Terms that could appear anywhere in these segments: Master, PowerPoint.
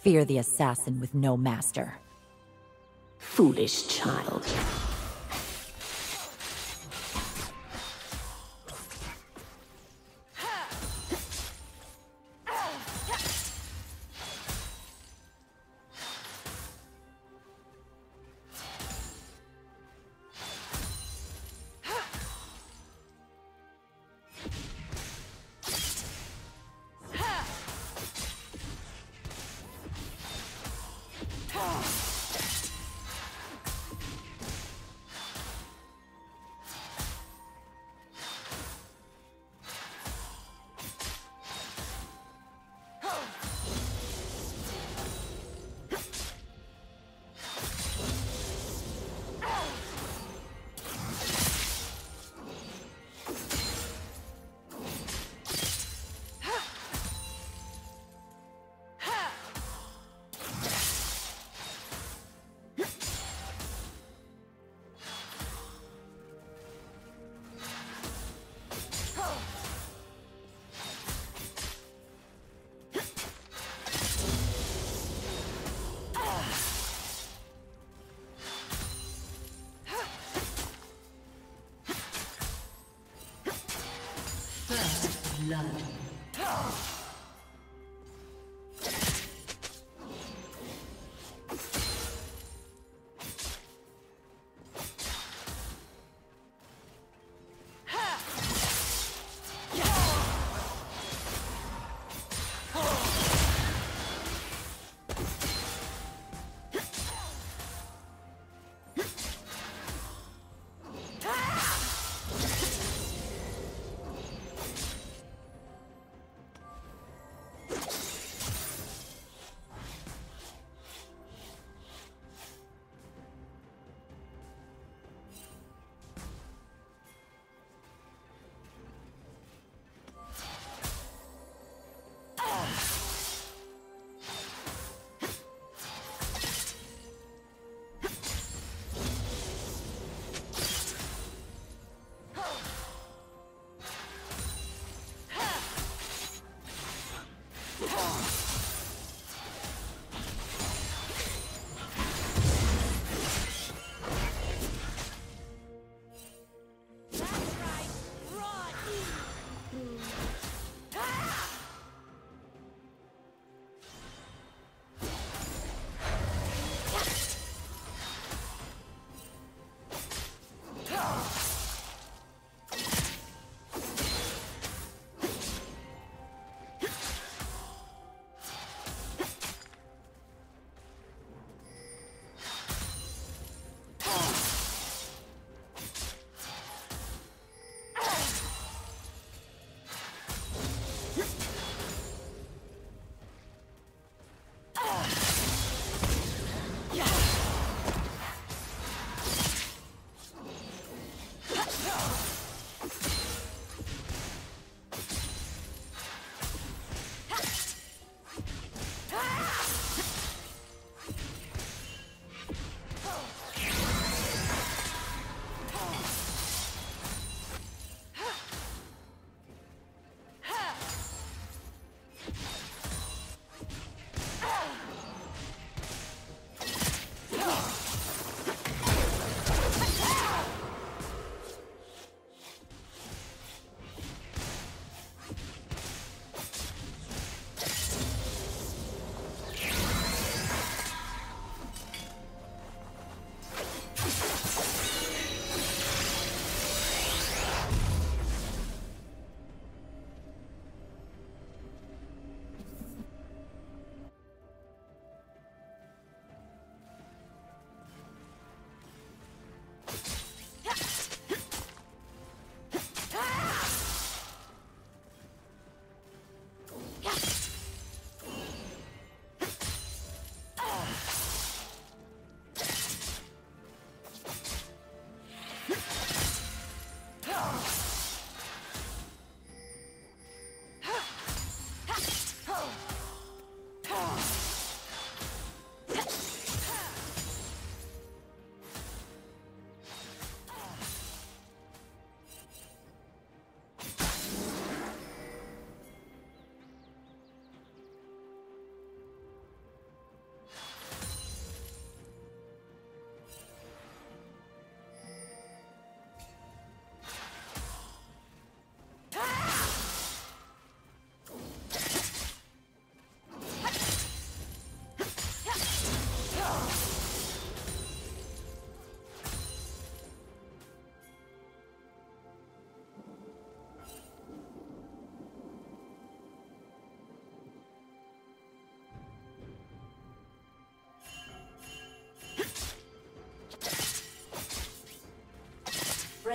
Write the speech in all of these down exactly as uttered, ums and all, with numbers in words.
Fear the assassin with no master. Foolish child. Love.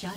Shut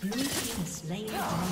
Blue team has slain the dragon.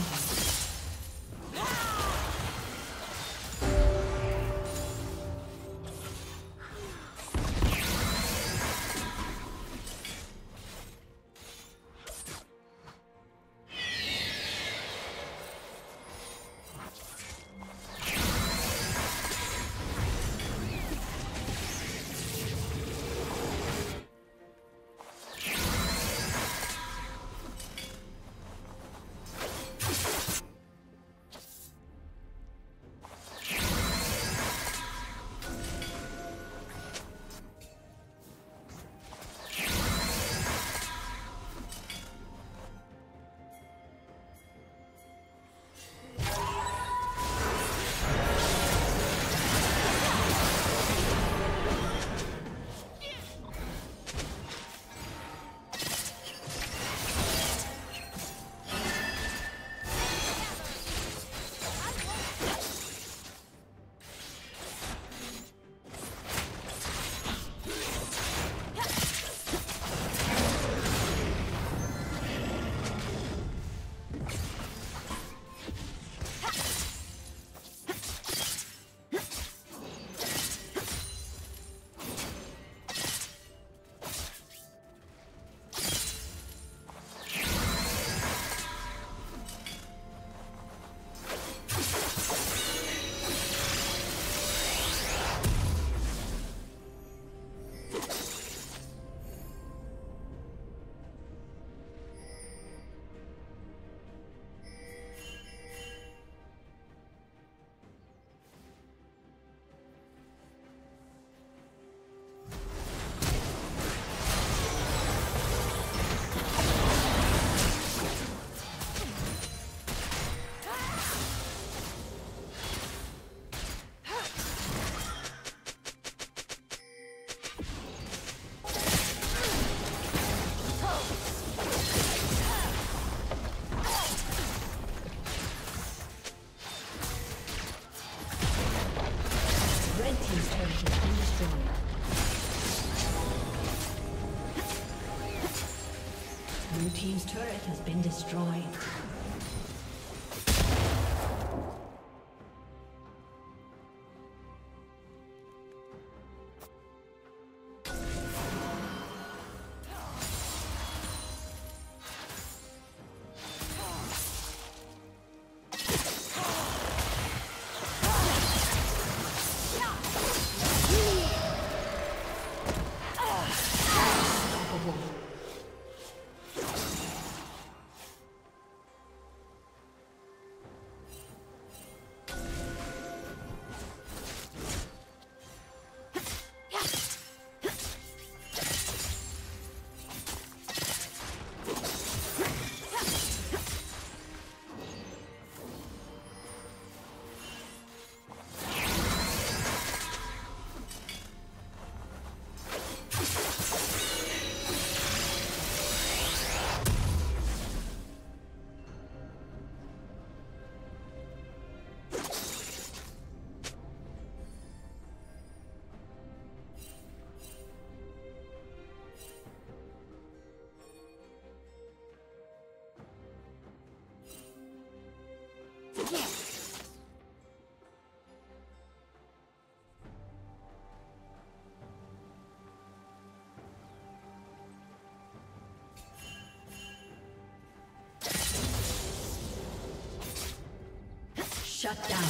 Blue team's turret has been destroyed. Shut down.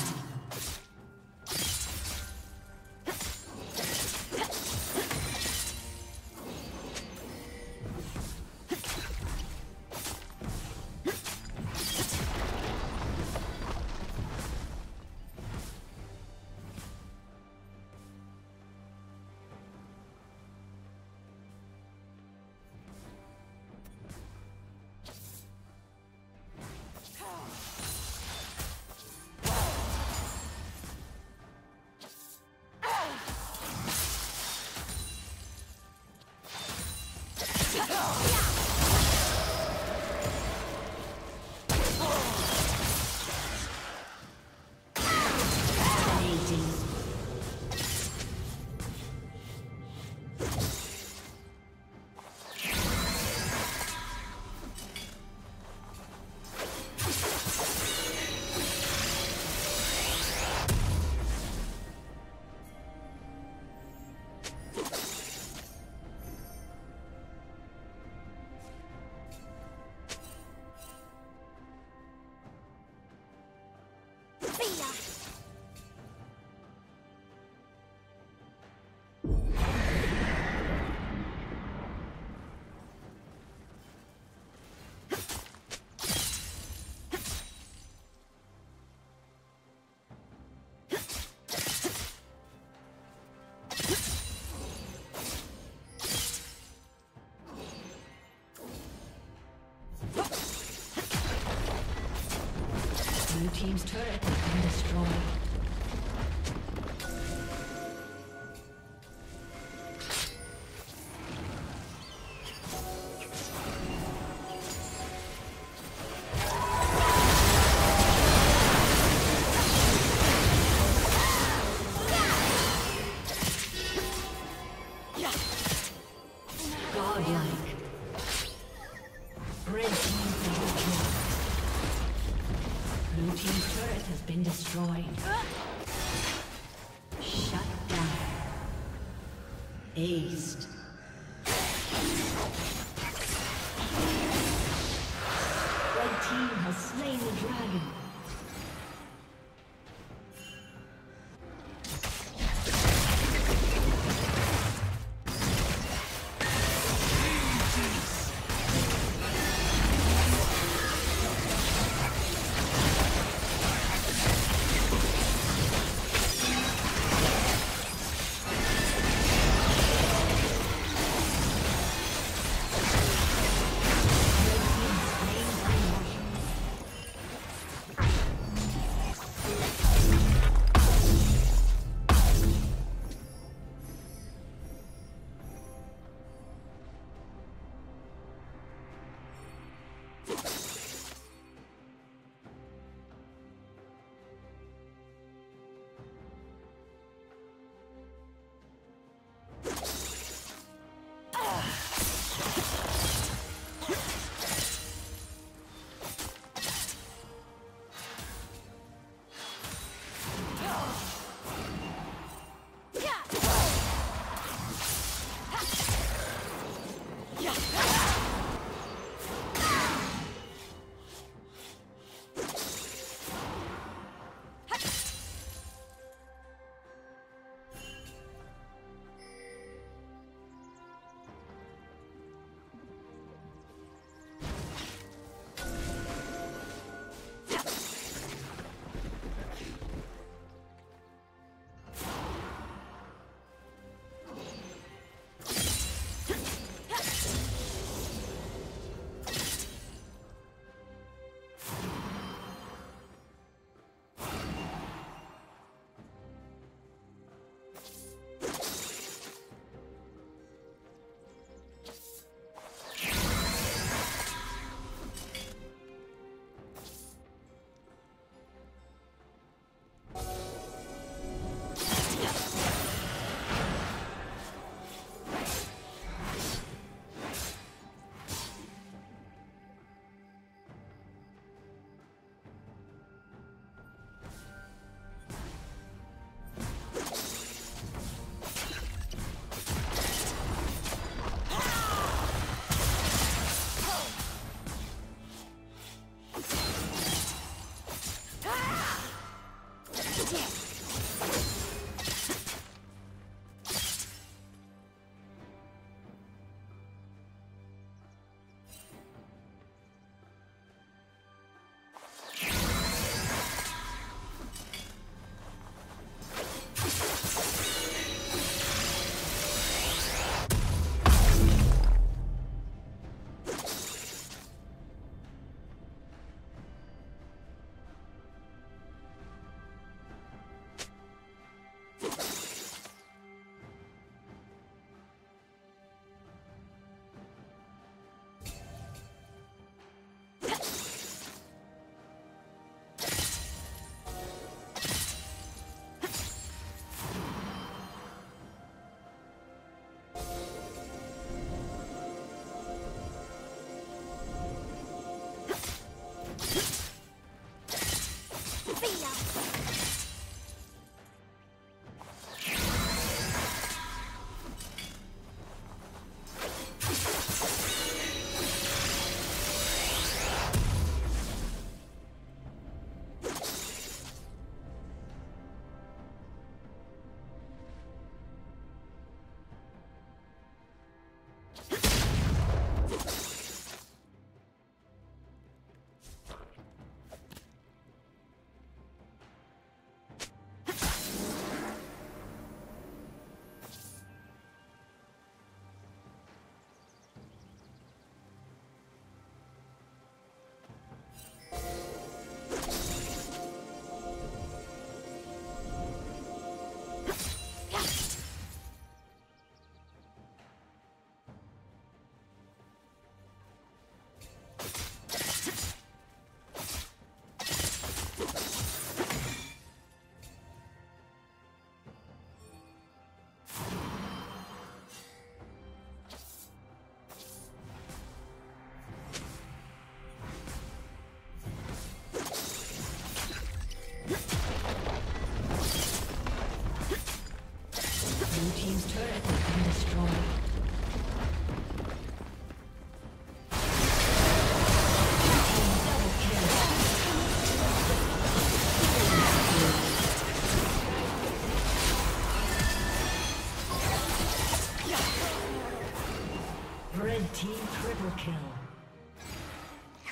Blue team's turret has been destroyed. Aced. Red team has slain the dragon. Red team triple kill.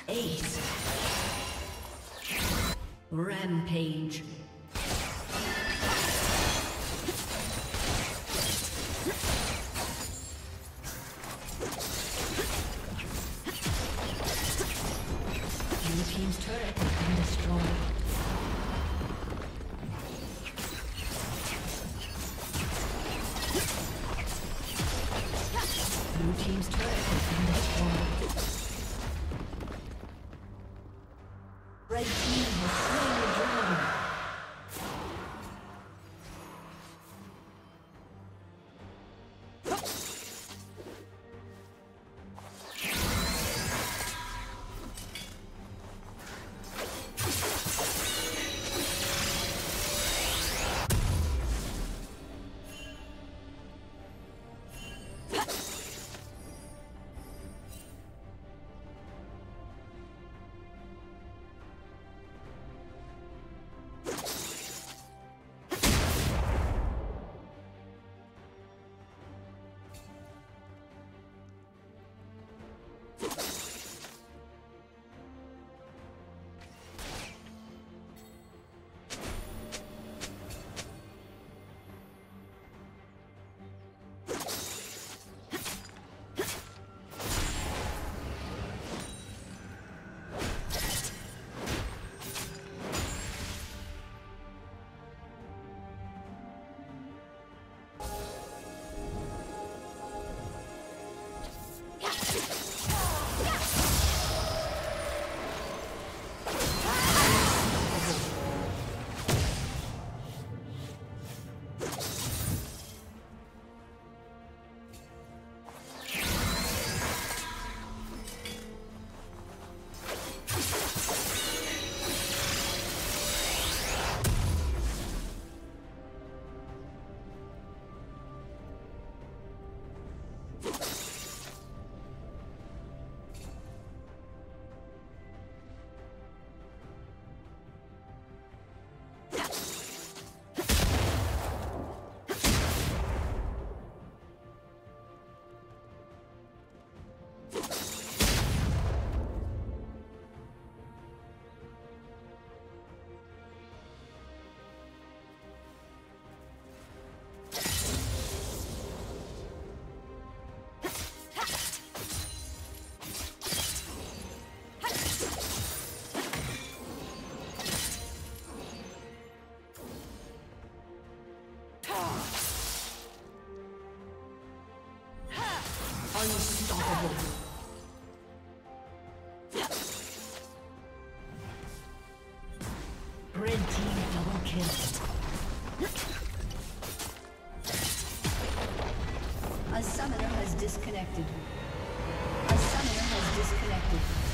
Ace. Rampage. Your team's turret has been destroyed. Blue team's turret has been destroyed. Red team has slain the dragon. Unstoppable. A summoner has disconnected. A summoner has disconnected.